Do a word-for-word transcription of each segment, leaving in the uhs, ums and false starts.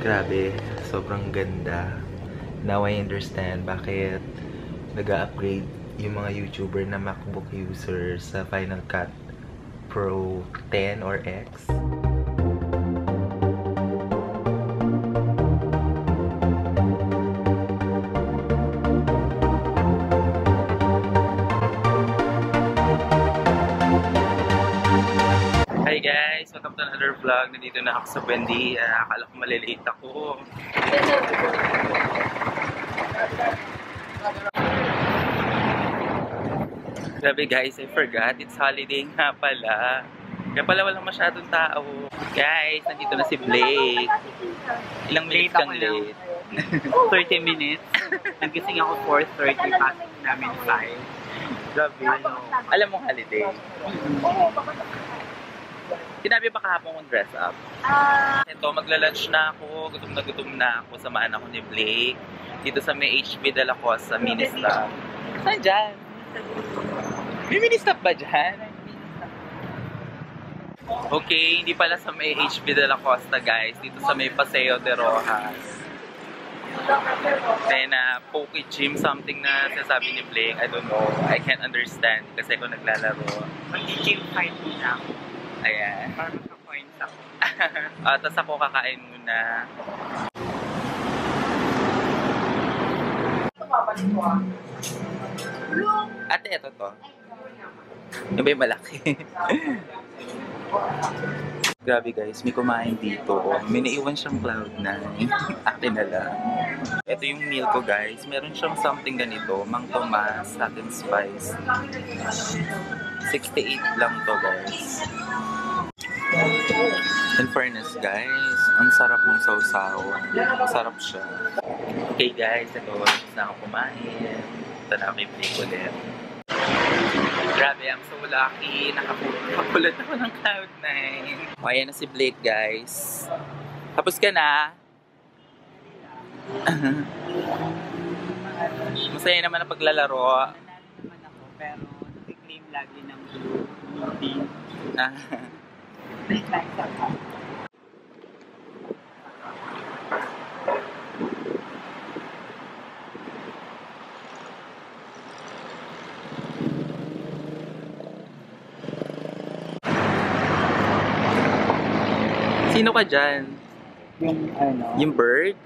Grabe, sobrang ganda. Now I understand bakit nag-upgrade yung mga YouTuber na MacBook user sa Final Cut Pro ten or X. Vlog. Nandito na ako sa Wendy. Uh, akala ko malilate ako. Grabe guys, I forgot. It's holiday nga pala. Kaya pala walang masyadong tao. Guys, nandito na si Blake. Ilang minutes kang late? thirty minutes. Nagising ako four thirty past namin five. Grabe. Alam mo holiday. Sinabi ba kahapon kong dress up? Uh, Ito, magla-lunch na ako. Gutom na gutom na ako. Samaan ako ni Blake. Dito sa may H P De La Costa, mini stop. Saan dyan? May mini stop ba dyan? Okay, hindi pala sa may H P De La Costa, guys. Dito sa may Paseo de Rojas. Then, uh, Pokegym, something na sasabi ni Blake. I don't know. I can't understand kasi ako naglalaro. Mag-gym fight na ako. Ayan. Parang ka-points ako. uh, Tapos ako kakain muna. Ate, ito to. Yung ba yung malaki? Grabe guys, may kumain dito. May naiwan siyang Cloud nine. Akin na lang. Ito yung meal ko guys. Meron siyang something ganito. Mang Tomas, hot and spice. sixty-eight lang to guys. In fairness guys, ang sarap ng sausaw. Sarap siya. Okay guys, ito. Tapos na ako kumain. Ito na may play ulit. Grabe, I'm so lucky. Nakakulot ako ng Cloud nine. O, ayan na si Blake guys. Tapos ka na. Masaya naman ang paglalaro. Pero nag-claim lagi ng hindi. Sino ka dyan? Yung ano? Yung bird?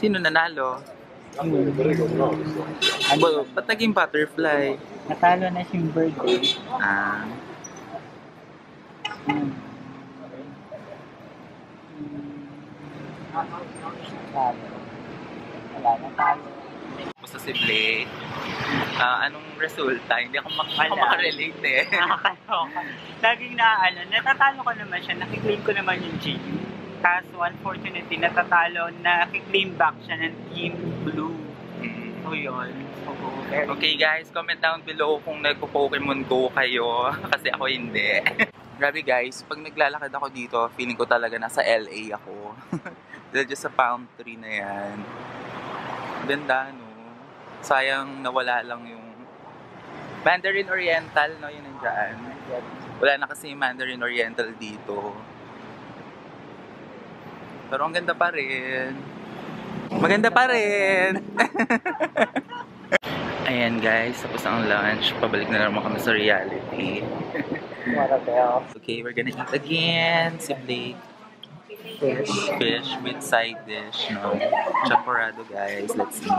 Sino nanalo? Hmm. Ano? Ba't naging butterfly? Natalo na siyang bird. Ah. Hmm. Wala, natalo. Basta si Blake. Uh, anong resulta? Hindi ako makarelate eh. Nakakaloka. Laging naaano, natatalo ko naman siya. Nakiklaim ko naman yung G U. Kaso unfortunately, natatalo. Nakiklaim back siya ng Team Blue. Mm. So yun. Okay. Okay guys, comment down below kung nagpo-Pokemon Go kayo. Kasi ako hindi. Grabe guys, pag naglalakad ako dito, feeling ko talaga nasa L A ako. Dahil just sa palm tree na yan. Ganda no. Sayang nawala lang yung Mandarin Oriental, no? Yun nandiyan. Wala na kasi Mandarin Oriental dito. Pero ang ganda pa rin. Maganda pa rin! Ayan guys, tapos ang lunch. Pabalik na naman kami sa reality. Okay, we're gonna eat again. Si Blake. Fish. Fish with side dish, no? Chaparado, guys. Let's eat.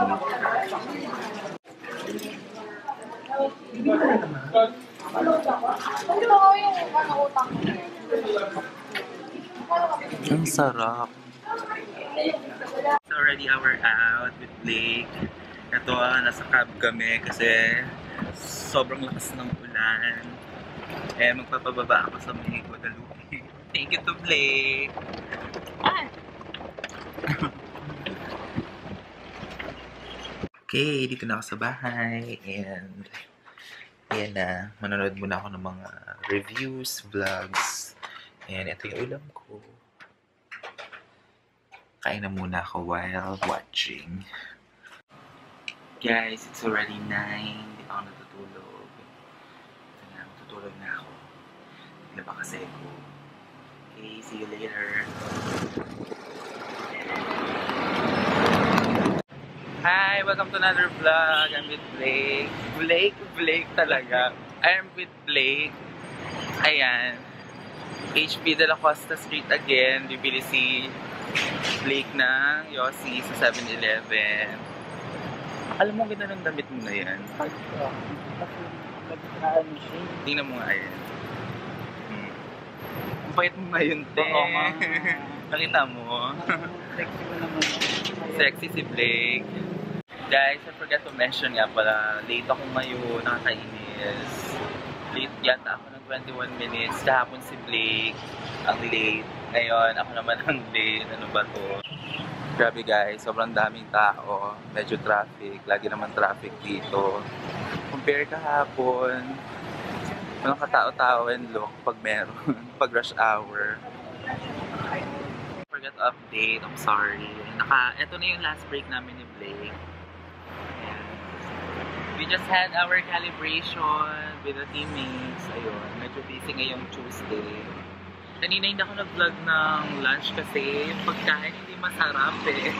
Ang sarap. It's already hour out with Blake. Ito, nasa cab kami kasi sobrang lakas ng ulan. Eh, magpapababa ako sa mga Guadalupe. Thank you to Blake. Ah. Okay, dito na ako sa bahay and ayan na, manonood muna ako ng mga reviews, vlogs and ito yung ulam ko. Kain na muna ako while watching. Guys, it's already nine. Hindi ako natutulog. Ito na, natutulog na ako. Diba kasi ko? Okay, see you later. Hi! Welcome to another vlog. I'm with Blake. Blake, Blake talaga. I'm with Blake. Ayan. H P De La Costa Street again. Bibili si Blake ng Yossi sa seven eleven. Alam mo, ganda ng damit mo na yan. Tingnan mo nga yan. Pahit mo ngayon, te. Oo, ma. Nakita mo. Sexy mo naman. Sexy si Blake. Guys, I forgot to mention nga pala. Late ako ngayon. Nakakainis. Late yata ako ng twenty-one minutes. Kahapon si Blake ang late. Ngayon, ako naman ang late. Ano ba to? Grabe guys, sobrang daming tao. Medyo traffic. Lagi naman traffic dito. Compare kahapon. Walang katao-tao and look pag meron, pag rush hour. Forgot to update, I'm sorry. Naka, eto na yung last break namin ni Blake. We just had our calibration with the teammates. Ayun, medyo busy ngayong Tuesday. Kanina hindi ako nag-vlog ng lunch kasi yung pagkain hindi masarap eh.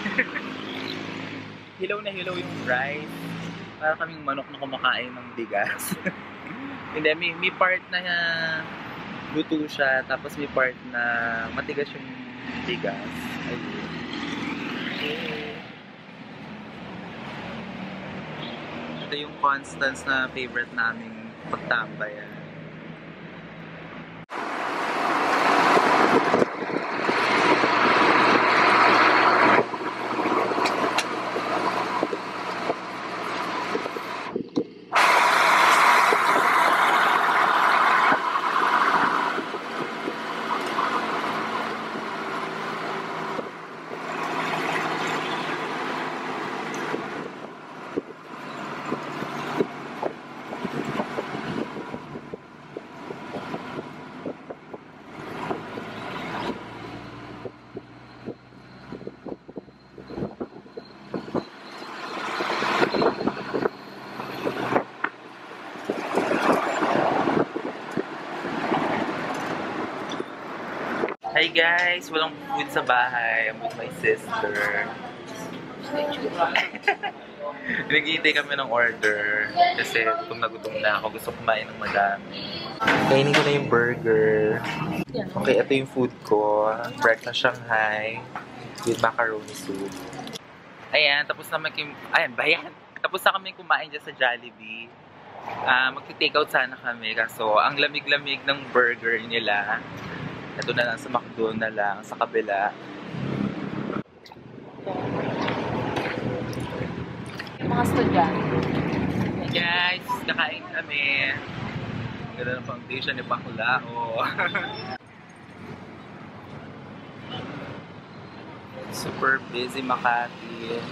Hilaw na hilaw yung rice. Para kaming manok na kumakain ng bigas. Hindi, may, may part na buto siya, tapos may part na matigas yung bigas. Ayun. Ito yung Constance na favorite naming pagtambayan. Hi guys! Walang food sa bahay. I'm with my sister. Nag-iintay kami ng order. Kasi gutom na gutom na ako. Gusto kumain ng madami. Kainin ko na yung burger. Okay, ito yung food ko. Breakfast Shanghai with macaroni soup. Ayan, tapos na kami... Ayan, bayan! Tapos na kami kumain dyan sa Jollibee. Uh, Magti-take out sana kami. Kaso, ang lamig-lamig ng burger nila. Ito na lang sa Makdun na lang, sa kabila. Mga estudyante. Hey guys, nakain kami. Ganda ng foundation ni Pakulao. Super busy Makati.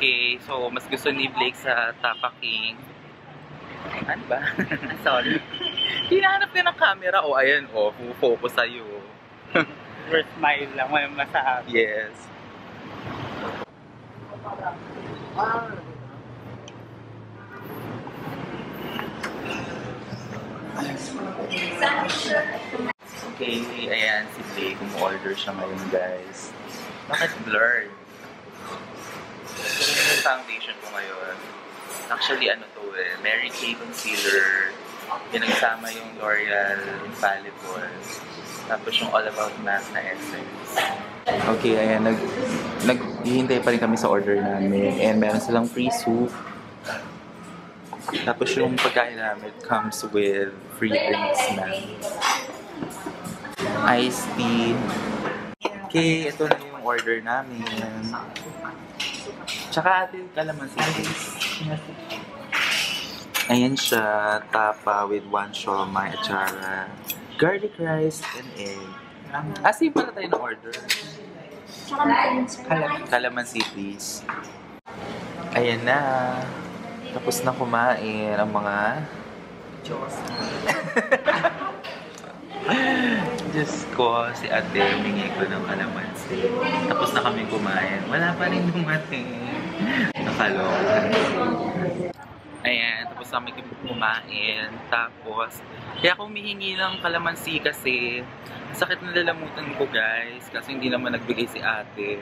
Okay, so mas gusto ni Blake sa Tapa King. Ano ba? Sorry. Hinahanap ka ng camera. O, oh, ayan, o. Oh, focus sa'yo. Worth smile lang. Walang masabi. Yes. Ah. Okay, ayan si Blake. Umu-order siya ngayon, guys. Bakit blurred? Yung foundation ko ngayon. Actually, ano to eh, Mary Kay Concealer. Pinagsama yung L'Oreal Infallible. Tapos yung All About Matt na Essence. Okay, ayan. Nag, naghihintay pa rin kami sa order namin. And meron silang free soup. Tapos yung pagkain namin comes with free drinks na. Iced tea. Okay, ito na yung order namin. Tsaka atin kalamansi guys. Ayan siya, tapa with one shawmai, achara, garlic rice, and egg. Ah, save pala tayo ng order. Kalamansi please. Ayan na. Tapos na kumain ang mga... Diyos. Diyos ko, si ate, humingi ko ng kalamansi. Tapos na kami kumain. Wala pa rin dumating. Nakaloka. Ayan, tapos na kami kumain. Tapos, kaya ako humihingi ng kalamansi kasi sakit na lalamutan ko, guys. Kasi hindi naman nagbigay si ate.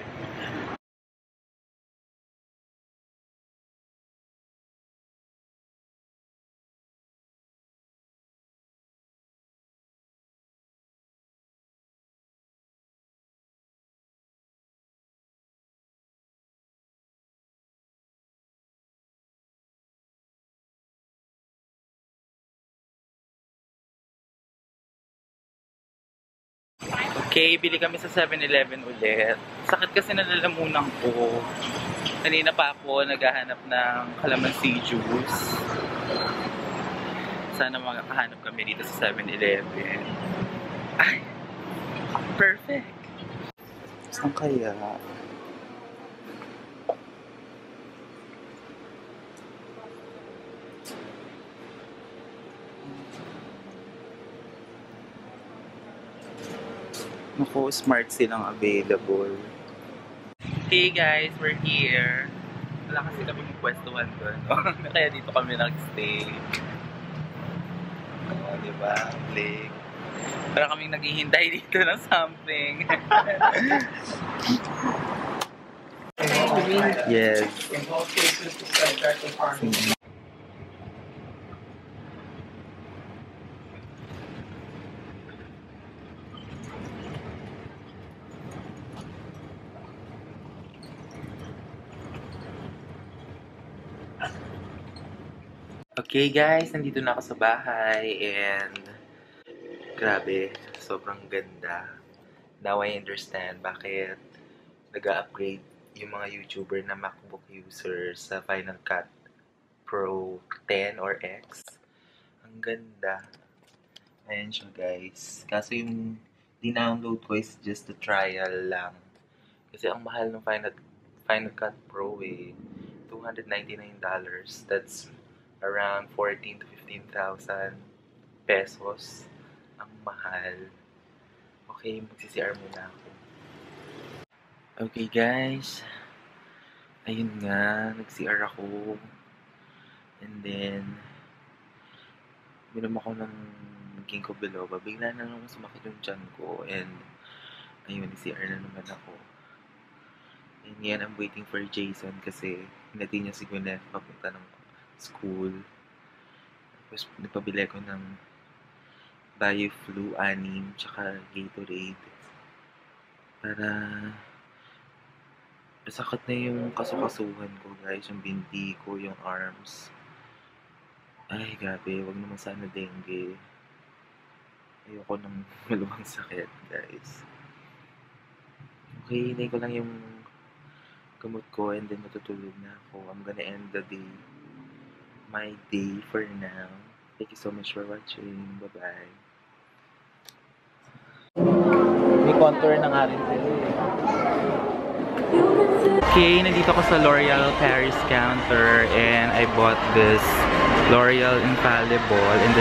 Okay, bili kami sa seven eleven ulit. Sakit kasi nalalamunan ko. Kanina pa ako naghahanap ng kalamansi juice. Sana makakahanap kami dito sa seven eleven. Ay! Perfect! Saan kaya? Naku, smart silang available. Hey guys, we're here. Wala kasi kami yung pwestuhan doon. Kaya dito kami nag-stay. Oh, diba? Blake. Parang kaming naghihintay dito ng something. Yes. In both cases, it's like back to farming. Okay guys, nandito na ako sa bahay and grabe, sobrang ganda. Now I understand bakit nag-upgrade yung mga YouTuber na MacBook users sa Final Cut Pro ten or X. Ang ganda. Ayan siya guys. Kaso yung dinownload ko is just a trial lang. Kasi ang mahal ng Final, Final Cut Pro eh. two hundred ninety-nine dollars. That's around fourteen to fifteen thousand pesos. Ang mahal. Okay, mag-C C R muna ako. Okay guys. Ayun nga, nag-C R ako. And then, binom ako ng Ginkgo Biloba. Bigla na nung sumakit yung tiyan ko. And, ayun, nag-C R na naman ako. And yan, I'm waiting for Jason kasi hinati niya si Gwyneth papunta ng school. Tapos nagpabili ko ng bioflu, anim, tsaka Gatorade. Para masakit na yung kasukasuhan ko guys. Yung binti ko, yung arms. Ay grabe, wag naman sana dengue. Ayoko ng maluwang sakit guys. Okay, hinay ko lang yung gamot ko and then matutulog na ako. I'm gonna end the day. My day for now. Thank you so much for watching. Bye-bye. May contour na nga rin sila eh. Okay, nandito ako sa L'Oreal Paris counter and I bought this L'Oreal Infallible in the